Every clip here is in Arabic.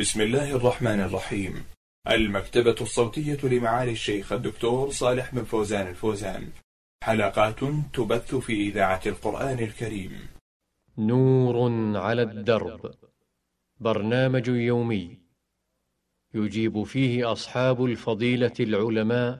بسم الله الرحمن الرحيم. المكتبة الصوتية لمعالي الشيخ الدكتور صالح بن فوزان الفوزان، حلقات تبث في إذاعة القرآن الكريم. نور على الدرب، برنامج يومي يجيب فيه أصحاب الفضيلة العلماء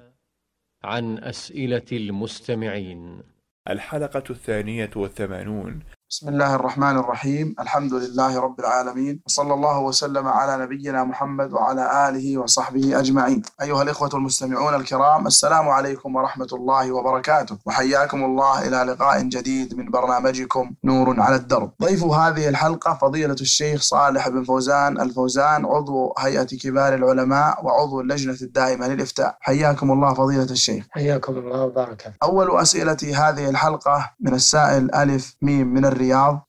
عن أسئلة المستمعين. الحلقة 82. بسم الله الرحمن الرحيم. الحمد لله رب العالمين، وصلى الله وسلم على نبينا محمد وعلى آله وصحبه أجمعين. أيها الإخوة المستمعون الكرام، السلام عليكم ورحمة الله وبركاته، وحياكم الله إلى لقاء جديد من برنامجكم نور على الدرب. ضيف هذه الحلقة فضيلة الشيخ صالح بن فوزان الفوزان، عضو هيئة كبار العلماء وعضو اللجنة الدائمة للإفتاء. حياكم الله فضيلة الشيخ. حياكم الله وبارك. أول أسئلة هذه الحلقة من السائل ألف ميم من الرياض،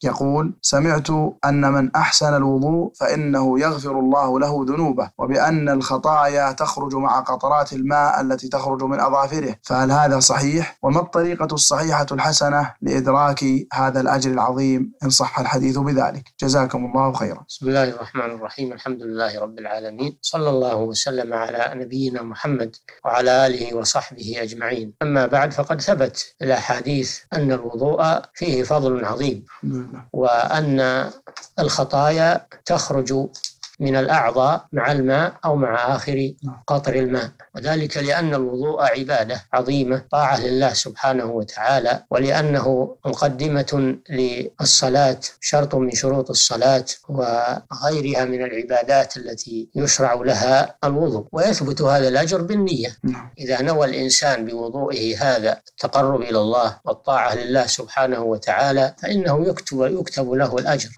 يقول: سمعت أن من أحسن الوضوء فإنه يغفر الله له ذنوبه، وبأن الخطايا تخرج مع قطرات الماء التي تخرج من أظافره، فهل هذا صحيح؟ وما الطريقة الصحيحة الحسنة لإدراك هذا الأجر العظيم إن صح الحديث بذلك؟ جزاكم الله خيرا. بسم الله الرحمن الرحيم. الحمد لله رب العالمين، صلى الله وسلم على نبينا محمد وعلى آله وصحبه أجمعين. أما بعد، فقد ثبت الأحاديث أن الوضوء فيه فضل عظيم، وأن الخطايا تخرج من الأعضاء مع الماء أو مع آخر قطر الماء، وذلك لأن الوضوء عبادة عظيمة، طاعة لله سبحانه وتعالى، ولأنه مقدمة للصلاة، شرط من شروط الصلاة، وغيرها من العبادات التي يشرع لها الوضوء. ويثبت هذا الأجر بالنية، إذا نوى الإنسان بوضوئه هذا التقرب إلى الله والطاعة لله سبحانه وتعالى، فإنه يكتب له الأجر،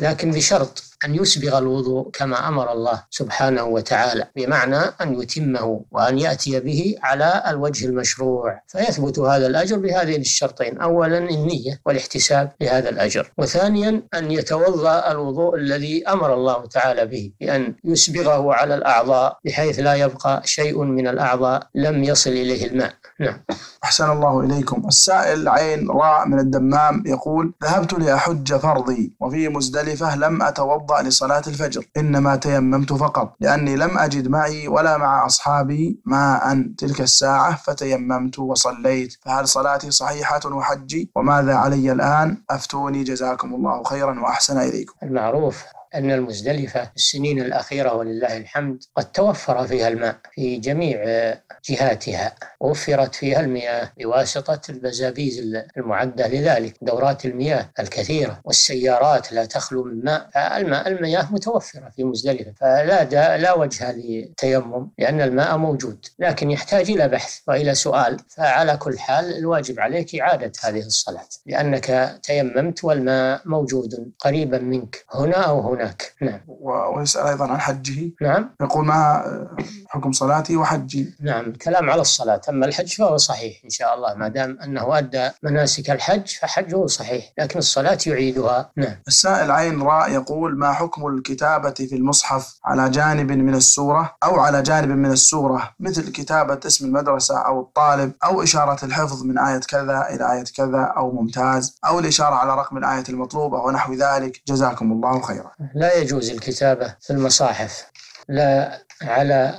لكن بشرط أن يسبغ الوضوء كما أمر الله سبحانه وتعالى، بمعنى أن يتمه وأن يأتي به على الوجه المشروع. فيثبت هذا الأجر بهذين الشرطين: أولا النية والاحتساب لهذا الأجر، وثانيا أن يتوضأ الوضوء الذي أمر الله تعالى به، بأن يسبغه على الأعضاء بحيث لا يبقى شيء من الأعضاء لم يصل إليه الماء. نعم. أحسن الله إليكم. السائل عين راء من الدمام، يقول: ذهبت لأحج فرضي، وفي مزدلفة لم أتوضأ لصلاة الفجر، إنما تيممت فقط، لأني لم أجد معي ولا مع أصحابي ماء تلك الساعة، فتيممت وصليت، فهل صلاتي صحيحة وحجي؟ وماذا علي الآن؟ أفتوني جزاكم الله خيرا وأحسن إليكم. المعروف أن المزدلفة في السنين الأخيرة ولله الحمد قد توفر فيها الماء في جميع جهاتها، وفرت فيها المياه بواسطة البزابيز المعدة لذلك، دورات المياه الكثيرة، والسيارات لا تخلو من ماء، المياه متوفرة في مزدلفة، فلا وجه للتيمم لأن الماء موجود، لكن يحتاج إلى بحث وإلى سؤال. فعلى كل حال الواجب عليك إعادة هذه الصلاة، لأنك تيممت والماء موجود قريبا منك هنا أو هنا. نعم. ويسأل أيضا عن حجه. نعم. يقول: ما حكم صلاتي وحجي؟ نعم، الكلام على الصلاة، أما الحج فهو صحيح إن شاء الله، ما دام أنه أدى مناسك الحج فحجه صحيح، لكن الصلاة يعيدها. نعم. السائل عين راء يقول: ما حكم الكتابة في المصحف على جانب من السورة أو على جانب من السورة، مثل كتابة اسم المدرسة أو الطالب، أو إشارة الحفظ من آية كذا إلى آية كذا، أو ممتاز، أو الإشارة على رقم الآية المطلوبة ونحو ذلك؟ جزاكم الله خيرا. لا يجوز الكتابة في المصاحف، لا على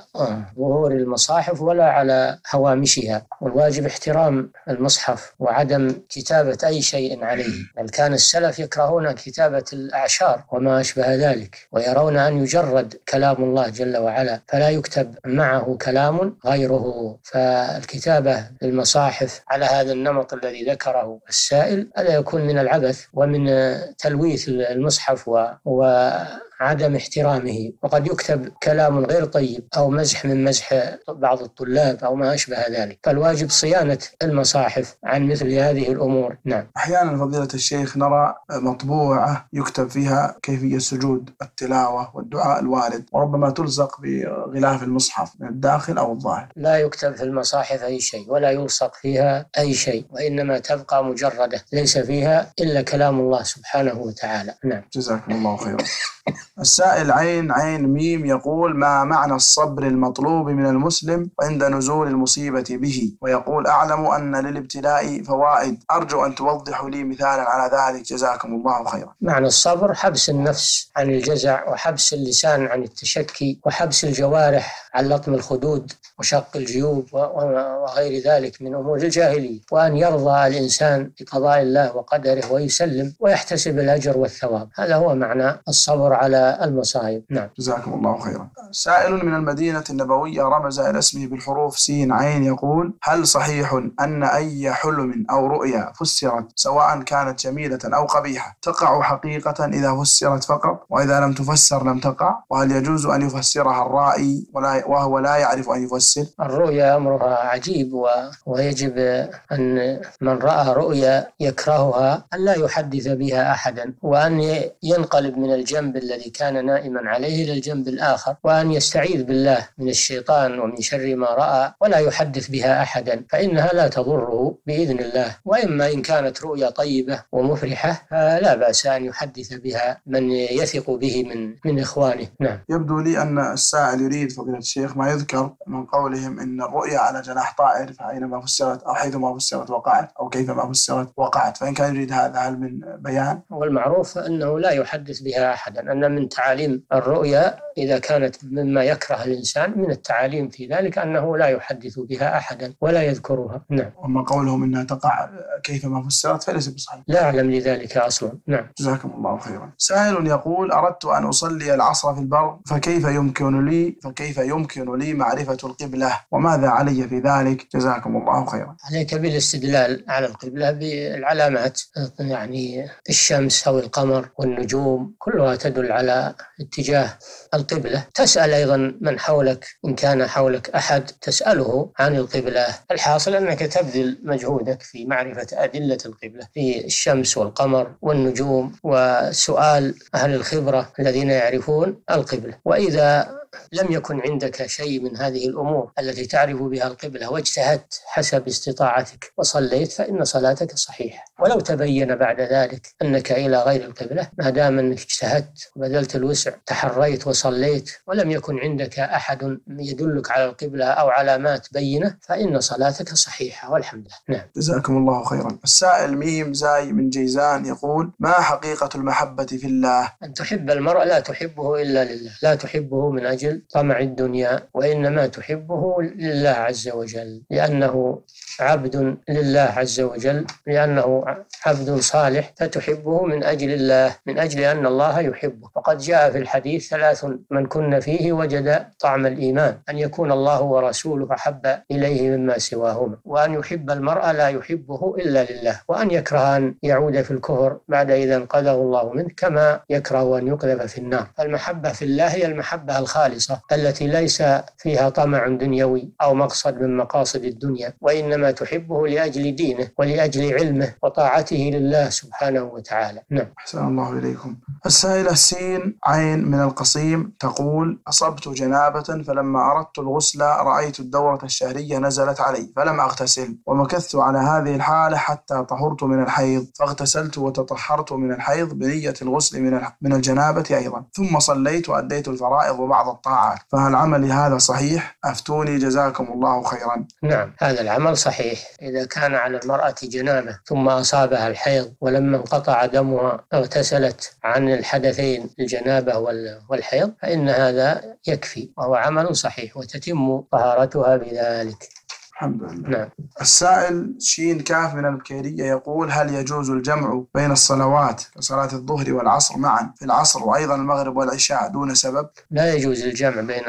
ظهور المصاحف ولا على هوامشها، والواجب احترام المصحف وعدم كتابة أي شيء عليه، بل كان السلف يكرهون كتابة الأعشار وما أشبه ذلك، ويرون أن يجرد كلام الله جل وعلا، فلا يكتب معه كلام غيره. فالكتابة للمصاحف على هذا النمط الذي ذكره السائل ألا يكون من العبث ومن تلويث المصحف وعدم احترامه، وقد يكتب كلام غير طيب أو مزح من مزح بعض الطلاب أو ما أشبه ذلك، فالواجب صيانة المصاحف عن مثل هذه الأمور. نعم. أحيانا فضيلة الشيخ نرى مطبوعة يكتب فيها كيفية سجود التلاوة والدعاء الوارد، وربما تلصق بغلاف المصحف من الداخل أو الظاهر. لا يكتب في المصاحف أي شيء، ولا يلصق فيها أي شيء، وإنما تبقى مجردة، ليس فيها إلا كلام الله سبحانه وتعالى. نعم. جزاكم الله خيرا. السائل عين ميم يقول: ما معنى الصبر المطلوب من المسلم عند نزول المصيبة به؟ ويقول: أعلم أن للابتلاء فوائد، أرجو أن توضحوا لي مثالا على ذلك، جزاكم الله خيرا. معنى الصبر حبس النفس عن الجزع، وحبس اللسان عن التشكي، وحبس الجوارح عن لطم الخدود وشق الجيوب وغير ذلك من أمور الجاهلية، وأن يرضى الإنسان بقضاء الله وقدره ويسلم ويحتسب الأجر والثواب. هذا هو معنى الصبر على المصائب. نعم، جزاكم الله خيرا. سائل من المدينة النبوية رمز إلى اسمه بالحروف سين عين يقول: هل صحيح أن أي حلم أو رؤيا فسرت سواء كانت جميلة أو قبيحة تقع حقيقة إذا فسرت فقط، وإذا لم تفسر لم تقع؟ وهل يجوز أن يفسرها الرائي وهو لا يعرف أن يفسر؟ الرؤيا أمرها عجيب، ويجب أن من رأى رؤيا يكرهها أن لا يحدث بها أحدا، وأن ينقلب من الجنب الذي كان نائما عليه إلى الجنب الآخر، وأن يستعيذ بالله من الشيطان ومن شر ما رأى ولا يحدث بها أحدا، فإنها لا تضره بإذن الله. وإما إن كانت رؤيا طيبة ومفرحة فلا بأس أن يحدث بها من يثق به من إخوانه. نعم. يبدو لي أن السائل يريد فضيلة الشيخ ما يذكر من قولهم إن الرؤيا على جناح طائر فأينما فسرت أو حيثما فسرت وقعت أو كيفما فسرت وقعت، فإن كان يريد هذا هل من بيان؟ والمعروف أنه لا يحدث بها أحدا، أن من تعاليم الرؤيا إذا كانت مما يكره الإنسان من التعاليم في ذلك أنه لا يحدث بها أحدا ولا يذكرها. نعم. وما قولهم أنها تقع كيفما فسرت فليس بصحيح، لا أعلم لذلك أصلا. نعم، جزاكم الله خيرا. سائل يقول: أردت أن أصلي العصر في البر فكيف يمكن لي معرفة القبلة وماذا علي في ذلك، جزاكم الله خيرا. عليك بالاستدلال على القبلة بالعلامات، يعني الشمس أو القمر والنجوم كلها تدل على اتجاه القبلة. تسأل أيضا من حولك، إن كان حولك أحد تسأله عن القبلة. الحاصل أنك تبذل مجهودك في معرفة أدلة القبلة في الشمس والقمر والنجوم، وسؤال أهل الخبرة الذين يعرفون القبلة. وإذا لم يكن عندك شيء من هذه الأمور التي تعرف بها القبلة واجتهدت حسب استطاعتك وصليت، فإن صلاتك صحيحة، ولو تبين بعد ذلك أنك إلى غير القبلة، ما دام أنك اجتهدت وبذلت الوسع تحريت وصليت ولم يكن عندك أحد يدلك على القبلة أو علامات بينة، فإن صلاتك صحيحة والحمد لله. نعم، جزاكم الله خيرا. السائل ميم زاي من جيزان يقول: ما حقيقة المحبة في الله؟ أن تحب المرء لا تحبه إلا لله، لا تحبه من أجل طمع الدنيا، وإنما تحبه لله عز وجل، لأنه عبد لله عز وجل، لأنه عبد صالح، فتحبه من أجل الله، من أجل أن الله يحبه. وقد جاء في الحديث: ثلاث من كن فيه وجد طعم الإيمان، أن يكون الله ورسوله أحب إليه مما سواهما، وأن يحب المرء لا يحبه إلا لله، وأن يكره أن يعود في الكفر بعد إذا انقذه الله منه، كما يكره أن يقذف في النار. فالمحبة في الله هي المحبة الخالصة التي ليس فيها طمع دنيوي أو مقصد من مقاصد الدنيا، وإنما تحبه لأجل دينه ولأجل علمه وطاعته لله سبحانه وتعالى. نعم. أحسن الله إليكم. السائلة سين عين من القصيم تقول: أصبت جنابة فلما أردت الغسل رأيت الدورة الشهرية نزلت علي فلم أغتسل، ومكثت على هذه الحالة حتى طهرت من الحيض، فاغتسلت وتطهرت من الحيض بنية الغسل من الجنابة أيضا، ثم صليت وأديت الفرائض وبعض الطاعات، فهل عملي هذا صحيح؟ أفتوني جزاكم الله خيرا. نعم، هذا العمل صحيح إذا كان على المرأة جنابة ثم أصابها الحيض، ولما انقطع دمها اغتسلت عن الحدثين الجنابة والحيض، فإن هذا يكفي وهو عمل صحيح وتتم طهارتها بذلك. الحمد لله. نعم. السائل شين كاف من البكيرية يقول: هل يجوز الجمع بين الصلوات كصلاة الظهر والعصر معا في العصر وأيضا المغرب والعشاء دون سبب؟ لا يجوز الجمع بين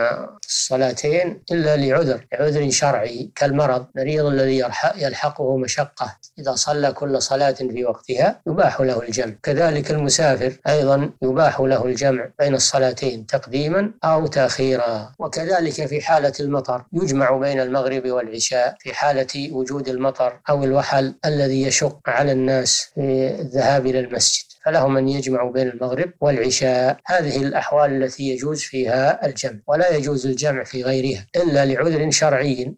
الصلاتين إلا لعذر شرعي كالمرض، مريض الذي يلحقه مشقة، إذا صلى كل صلاة في وقتها يباح له الجمع، كذلك المسافر أيضا يباح له الجمع بين الصلاتين تقديما أو تأخيرا، وكذلك في حالة المطر يجمع بين المغرب والعشاء في حالة وجود المطر أو الوحل الذي يشق على الناس في الذهاب إلى المسجد، فلهم أن يجمعوا بين المغرب والعشاء. هذه الأحوال التي يجوز فيها الجمع، ولا يجوز الجمع في غيرها إلا لعذر شرعي،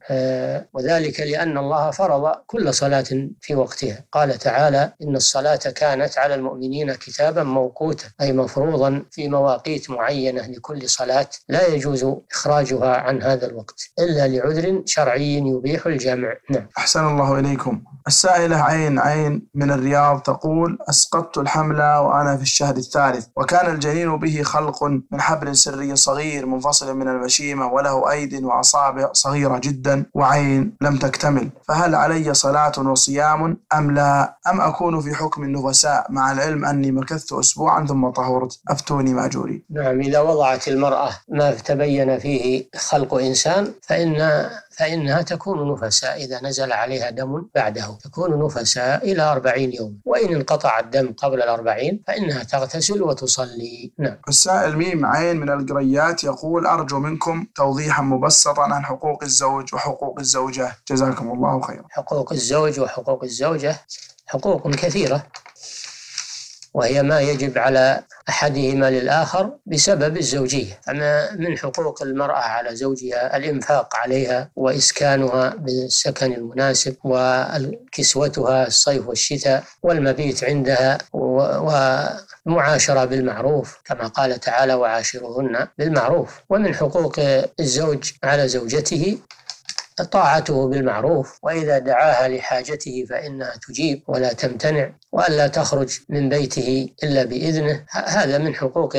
وذلك لأن الله فرض كل صلاة في وقتها. قال تعالى: إن الصلاة كانت على المؤمنين كتابا موقوتا، أي مفروضا في مواقيت معينة لكل صلاة، لا يجوز إخراجها عن هذا الوقت إلا لعذر شرعي يبيح الجمع. نعم. أحسن الله إليكم. السائلة عين من الرياض تقول: أسقطت الحملة وأنا في الشهر الثالث، وكان الجنين به خلق من حبل سري صغير منفصل من الوشيمة، وله أيد وأصابع صغيرة جدا وعين لم تكتمل، فهل علي صلاة وصيام أم لا، أم أكون في حكم النفساء مع العلم أني مكثت أسبوعا ثم طهرت؟ أفتوني مأجوري. نعم، إذا وضعت المرأة ما تبين فيه خلق إنسان فإنها تكون نفساء إذا نزل عليها دم بعده، تكون نفساء إلى 40 يوم، وإن انقطع الدم قبل 40 فإنها تغتسل وتصلي. نعم. السائل ميم عين من القريات يقول: أرجو منكم توضيحا مبسطا عن حقوق الزوج وحقوق الزوجة، جزاكم الله خيرا. حقوق الزوج وحقوق الزوجة حقوق كثيرة، وهي ما يجب على أحدهما للآخر بسبب الزوجية. أما من حقوق المرأة على زوجها الإنفاق عليها وإسكانها بالسكن المناسب، وكسوتها الصيف والشتاء، والمبيت عندها، ومعاشرة بالمعروف كما قال تعالى: وعاشرهن بالمعروف. ومن حقوق الزوج على زوجته طاعته بالمعروف، وإذا دعاها لحاجته فإنها تجيب ولا تمتنع، وألا تخرج من بيته إلا بإذنه. هذا من حقوق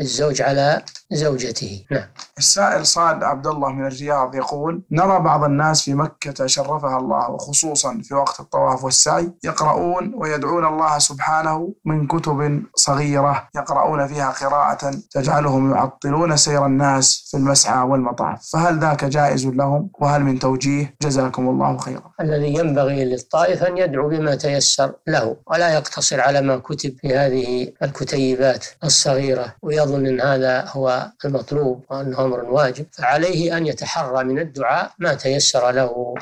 الزوج على زوجته. نعم. السائل صاد عبد الله من الرياض يقول: نرى بعض الناس في مكة شرفها الله، وخصوصا في وقت الطواف والسعي، يقرؤون ويدعون الله سبحانه من كتب صغيرة يقرؤون فيها قراءة تجعلهم يعطلون سير الناس في المسعى والمطاف، فهل ذاك جائز لهم، وهل من توجيه؟ جزاكم الله خيرا. الذي ينبغي للطائف أن يدعو بما تيسر له، ولا يقتصر على ما كتب في هذه الكتيبات الصغيرة ويظن أن هذا هو المطلوب وأنه أمر واجب، فعليه أن يتحرى من الدعاء ما تيسر له.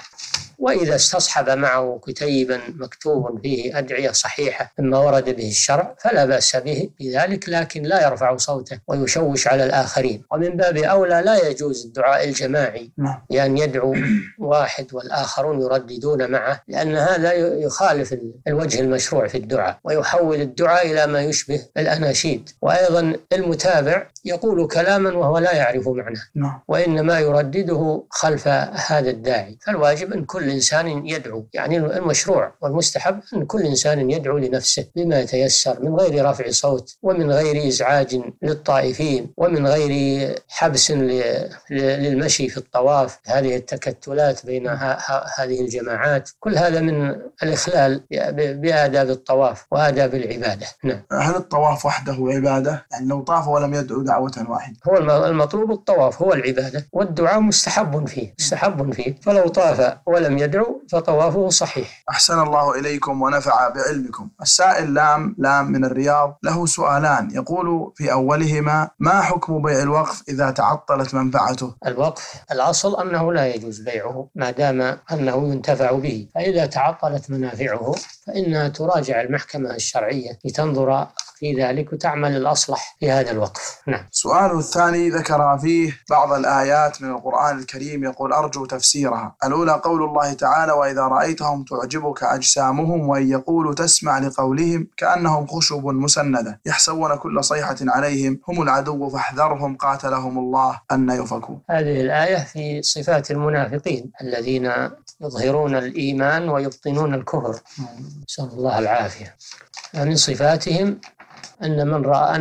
وإذا استصحب معه كتيبا مكتوب فيه أدعية صحيحة مما ورد به الشرع فلا بأس به بذلك، لكن لا يرفع صوته ويشوش على الآخرين. ومن باب أولى لا يجوز الدعاء الجماعي، يعني يدعو واحد والآخرون يرددون معه، لأن هذا يخالف الوجه المشروع في الدعاء، ويحول الدعاء إلى ما يشبه الأناشيد. وأيضا المتابع يقول كلاما وهو لا يعرف معناه، وإنما يردده خلف هذا الداعي. فالواجب أن كل إنسان يدعو، يعني المشروع والمستحب أن كل إنسان يدعو لنفسه بما يتيسر، من غير رفع صوت، ومن غير إزعاج للطائفين، ومن غير حبس للمشي في الطواف، هذه التكتلات بين هذه الجماعات، كل هذا من الإخلال بآداب الطواف وآداب العبادة. نعم. هل الطواف وحده عبادة؟ يعني لو طاف ولم يدعو دعوة واحدة، هو المطلوب الطواف هو العبادة، والدعاء مستحب فيه، فلو طاف ولم يدعو فطوافه صحيح. أحسن الله إليكم ونفع بعلمكم. السائل لام من الرياض له سؤالان، يقول في أولهما: ما حكم بيع الوقف إذا تعطلت منفعته؟ الوقف الأصل أنه لا يجوز بيعه ما دام أنه ينتفع به، فإذا تعطلت منافعه فإنها تراجع المحكمة الشرعية لتنظر في ذلك وتعمل الأصلح في هذا الوقف. نعم. سؤاله الثاني ذكر فيه بعض الآيات من القرآن الكريم، يقول: أرجو تفسيرها. الأولى قول الله تعالى: وإذا رأيتهم تعجبك أجسامهم وإن يقولوا تسمع لقولهم كأنهم خشب مسندة يحسبون كل صيحة عليهم هم العدو فاحذرهم قاتلهم الله أن يفكون. هذه الآية في صفات المنافقين الذين يظهرون الإيمان ويبطنون الكفر، نسأل الله العافية. من صفاتهم أن من رأى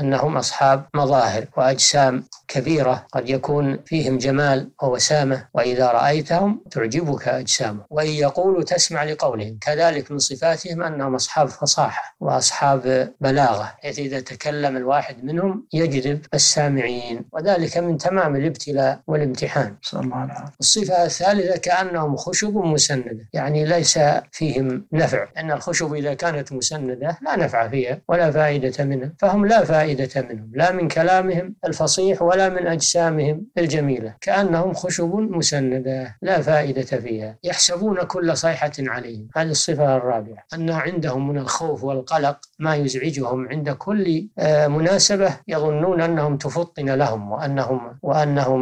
أنهم أصحاب مظاهر وأجسام كبيرة قد يكون فيهم جمال ووسامة، وإذا رأيتهم تعجبك أجسامهم وإن يقولوا تسمع لقولهم. كذلك من صفاتهم أنهم أصحاب فصاحة وأصحاب بلاغة، حيث إذا تكلم الواحد منهم يجذب السامعين، وذلك من تمام الابتلاء والامتحان. الصفة الثالثة كأنهم خشب مسندة، يعني ليس فيهم نفع، أن الخشب إذا كانت مسندة لا نفع فيه العربية ولا فائدة منها، فهم لا فائدة منهم، لا من كلامهم الفصيح ولا من أجسامهم الجميلة، كأنهم خشب مسندة لا فائدة فيها، يحسبون كل صيحة عليهم. هذه الصفة الرابعة، أن عندهم من الخوف والقلق ما يزعجهم عند كل مناسبة، يظنون أنهم تفطن لهم وأنهم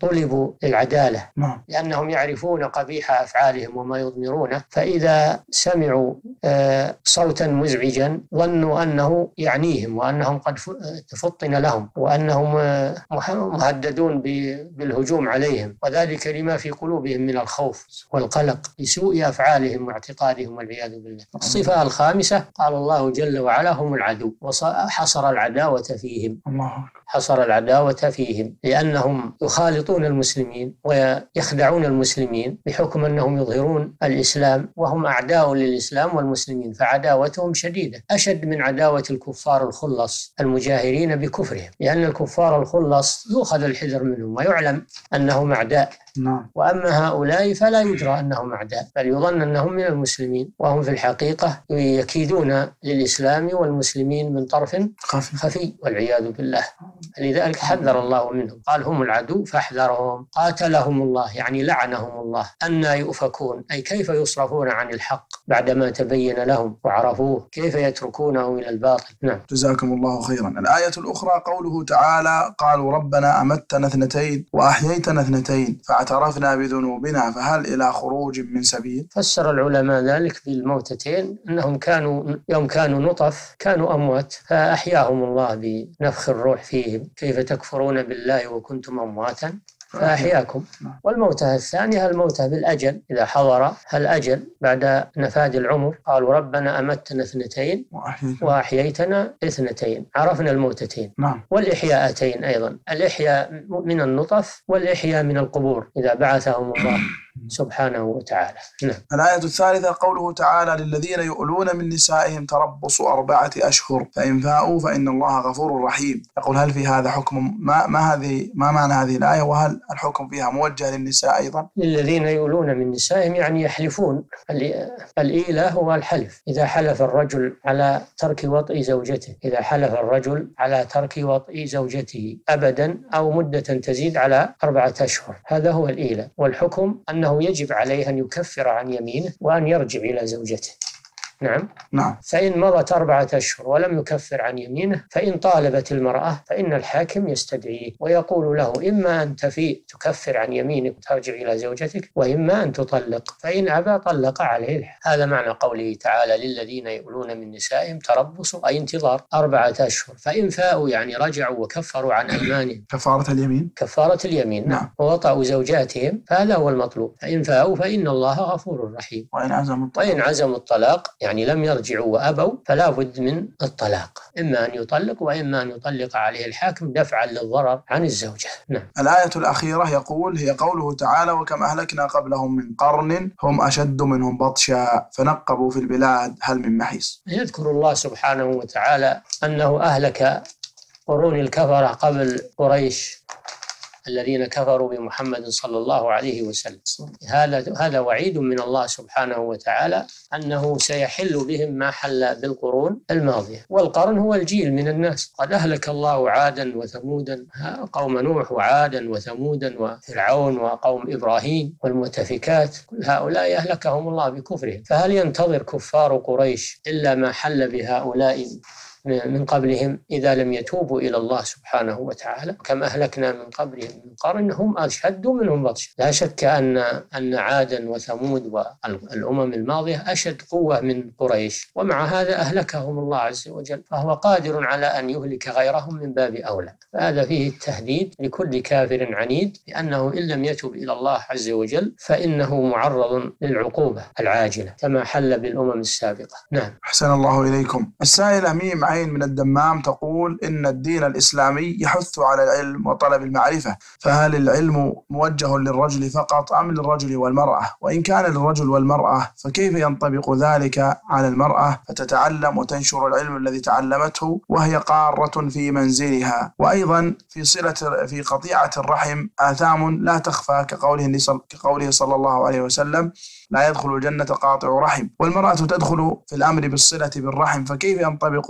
طلبوا العدالة، لأنهم يعرفون قبيح أفعالهم وما يضمرونه، فإذا سمعوا صوتا مزعجا ظنوا أنه يعنيهم وأنهم قد تفطن لهم وأنهم مهددون بالهجوم عليهم، وذلك لما في قلوبهم من الخوف والقلق لسوء أفعالهم واعتقادهم والعياذ بالله. الصفة الخامسة، قال الله جل وعلا هم العدو، وحصر العداوة فيهم، حصر العداوة فيهم، لأنهم يخالطون المسلمين ويخدعون المسلمين بحكم أنهم يظهرون الإسلام وهم أعداء للإسلام والمسلمين، فعداوتهم شديدة أشد من عداوة الكفار الخلص المجاهرين بكفرهم، لأن الكفار الخلص يؤخذ الحذر منهم ويعلم أنهم أعداء، وأما هؤلاء فلا يدرى أنهم أعداء، بل يظن أنهم من المسلمين، وهم في الحقيقة يكيدون للإسلام والمسلمين من طرف خفي والعياذ بالله. لذلك حذر الله منهم، قال هم العدو فاحذرهم، قاتلهم الله يعني لعنهم الله، أنى يؤفكون، أي كيف يصرفون عن الحق بعدما تبين لهم وعرفوه، كيف يتركونه إلى الباطل. نعم، جزاكم الله خيرا. الآية الأخرى قوله تعالى قالوا ربنا أمتنا اثنتين وأحييتنا اثنتين فاعترفنا بذنوبنا فهل إلى خروج من سبيل. فسر العلماء ذلك بالموتتين، أنهم كانوا يوم كانوا نطف كانوا أموات، فأحياهم الله بنفخ الروح فيهم، كيف تكفرون بالله وكنتم أمواتا فأحياكم. والموتة الثانية الموتة بالأجل، إذا حضر الأجل بعد نفاد العمر، قالوا ربنا أمتنا اثنتين وأحييتنا اثنتين، عرفنا الموتتين. والإحياءتين أيضا، الإحياء من النطف والإحياء من القبور إذا بعثهم الله سبحانه وتعالى. الآية الثالثة قوله تعالى للذين يؤلون من نسائهم تربص 4 أشهر فإن فاؤوا فإن الله غفور رحيم. يقول هل في هذا حكم؟ ما معنى هذه الآية، وهل الحكم فيها موجه للنساء أيضا؟ للذين يؤلون من نسائهم يعني يحلفون، الإيلة هو الحلف، إذا حلف الرجل على ترك وطئ زوجته، إذا حلف الرجل على ترك وطئ زوجته أبدا أو مدة تزيد على 4 أشهر، هذا هو الإيلة. والحكم أنه يجب عليه أن يكفر عن يمينه وأن يرجع إلى زوجته. نعم. فإن مضت 4 أشهر ولم يكفر عن يمينه، فإن طالبت المرأة فإن الحاكم يستدعيه ويقول له إما أن تفيء تكفر عن يمينك وترجع إلى زوجتك، وإما أن تطلق، فإن أبى طلق عليه. هذا معنى قوله تعالى للذين يؤلون من نسائهم تربصوا، أي انتظار 4 أشهر، فإن فاؤوا يعني رجعوا وكفروا عن أيمانهم، كفارة اليمين، كفارة اليمين، نعم، ووطأوا زوجاتهم، فهذا هو المطلوب، فإن فاؤوا فإن الله غفور رحيم. وإن عزموا الطلاق يعني لم يرجعوا وأبوا، فلا بد من الطلاق، إما أن يطلق وإما أن يطلق عليه الحاكم دفعا للضرر عن الزوجة. الآية الأخيرة يقول هي قوله تعالى وكم أهلكنا قبلهم من قرن هم أشد منهم بطشا فنقبوا في البلاد هل من محيص. يذكر الله سبحانه وتعالى أنه أهلك قرون الكفرة قبل قريش الذين كفروا بمحمد صلى الله عليه وسلم، هذا وعيد من الله سبحانه وتعالى أنه سيحل بهم ما حل بالقرون الماضية، والقرن هو الجيل من الناس. قد أهلك الله عادا وثمودا، قوم نوح وعادا وثمودا وفرعون وقوم إبراهيم والمؤتفكات، كل هؤلاء أهلكهم الله بكفرهم، فهل ينتظر كفار قريش إلا ما حل بهؤلاء من قبلهم إذا لم يتوبوا إلى الله سبحانه وتعالى؟ كم أهلكنا من قبلهم من قرن هم أشد منهم بطشا. لا شك أن عادا وثمود والأمم الماضية أشد قوة من قريش، ومع هذا أهلكهم الله عز وجل، فهو قادر على أن يهلك غيرهم من باب أولى. فهذا فيه التهديد لكل كافر عنيد، لأنه إن لم يتوب إلى الله عز وجل فإنه معرض للعقوبة العاجلة كما حل بالأمم السابقة. أحسن الله إليكم. السائلة ميم عين من الدمام تقول إن الدين الإسلامي يحث على العلم وطلب المعرفة، فهل العلم موجه للرجل فقط أم للرجل والمرأة؟ وإن كان للرجل والمرأة فكيف ينطبق ذلك على المرأة فتتعلم وتنشر العلم الذي تعلمته وهي قارة في منزلها؟ وأيضا في قطيعة الرحم آثام لا تخفى كقوله صلى الله عليه وسلم لا يدخل الجنة قاطع رحم، والمرأة تدخل في الأمر بالصلة بالرحم، فكيف ينطبق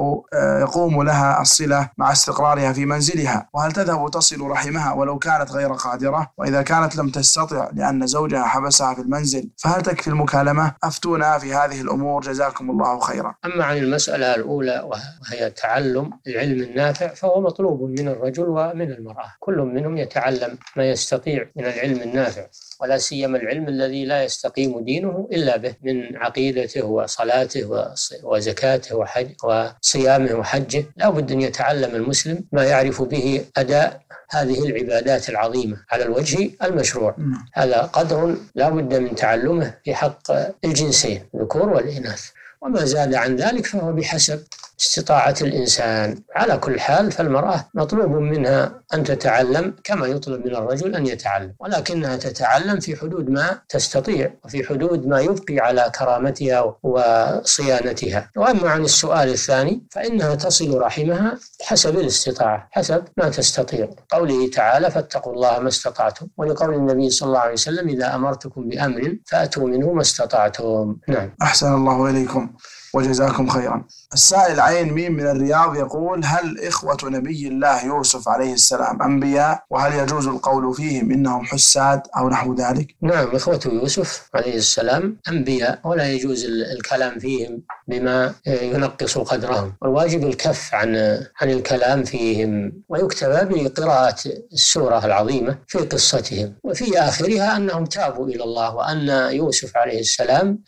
يقوم لها الصلة مع استقرارها في منزلها؟ وهل تذهب تصل رحمها ولو كانت غير قادرة؟ وإذا كانت لم تستطع لأن زوجها حبسها في المنزل فهل تكفي المكالمة؟ أفتونا في هذه الأمور جزاكم الله خيرا. أما عن المسألة الأولى وهي تعلم العلم النافع فهو مطلوب من الرجل ومن المرأة، كل منهم يتعلم ما يستطيع من العلم النافع، ولا سيما العلم الذي لا يستقيم دينه إلا به من عقيدته وصلاته وزكاته وصيامه وحجه. لا بد أن يتعلم المسلم ما يعرف به أداء هذه العبادات العظيمة على الوجه المشروع. هذا قدر لا بد من تعلمه في حق الجنسين الذكور والإناث، وما زاد عن ذلك فهو بحسب استطاعة الإنسان. على كل حال فالمرأة مطلوب منها أن تتعلم كما يطلب من الرجل أن يتعلم، ولكنها تتعلم في حدود ما تستطيع وفي حدود ما يبقي على كرامتها وصيانتها. وأما عن السؤال الثاني فإنها تصل رحمها حسب الاستطاعة، حسب ما تستطيع، قوله تعالى فاتقوا الله ما استطعتم، ولقول النبي صلى الله عليه وسلم إذا أمرتكم بأمر فأتوا منه ما استطعتم. نعم، أحسن الله إليكم وجزاكم خيرا. السائل عين ميم من الرياض يقول: هل إخوة نبي الله يوسف عليه السلام أنبياء؟ وهل يجوز القول فيهم إنهم حساد أو نحو ذلك؟ نعم، إخوة يوسف عليه السلام أنبياء، ولا يجوز الكلام فيهم بما ينقص قدرهم، والواجب الكف عن الكلام فيهم، ويكتفى بقراءة السورة العظيمة في قصتهم، وفي آخرها أنهم تابوا إلى الله، وأن يوسف عليه السلام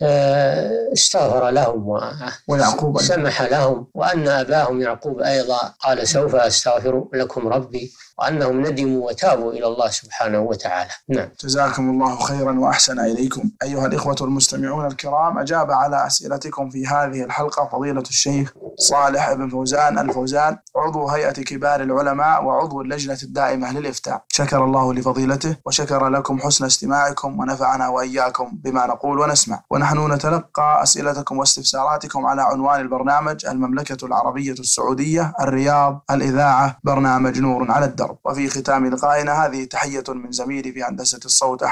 استغفر لهم ويعقوب سمح لهم، وأن أباهم يعقوب أيضا قال سوف أستغفر لكم ربي، وأنهم ندموا وتابوا إلى الله سبحانه وتعالى. نعم، جزاكم الله خيرا وأحسن إليكم. أيها الإخوة المستمعون الكرام، أجاب على أسئلتكم في هذه الحلقة فضيلة الشيخ صالح بن فوزان الفوزان، عضو هيئة كبار العلماء وعضو اللجنة الدائمة للإفتاء. شكر الله لفضيلته وشكر لكم حسن استماعكم، ونفعنا وإياكم بما نقول ونسمع. ونحن نتلقى أسئلتكم واستفساراتكم على عنوان البرنامج: المملكة العربية السعودية، الرياض، الإذاعة، برنامج نور على الدرب. وفي ختام لقائنا هذه تحية من زميلي في هندسة الصوت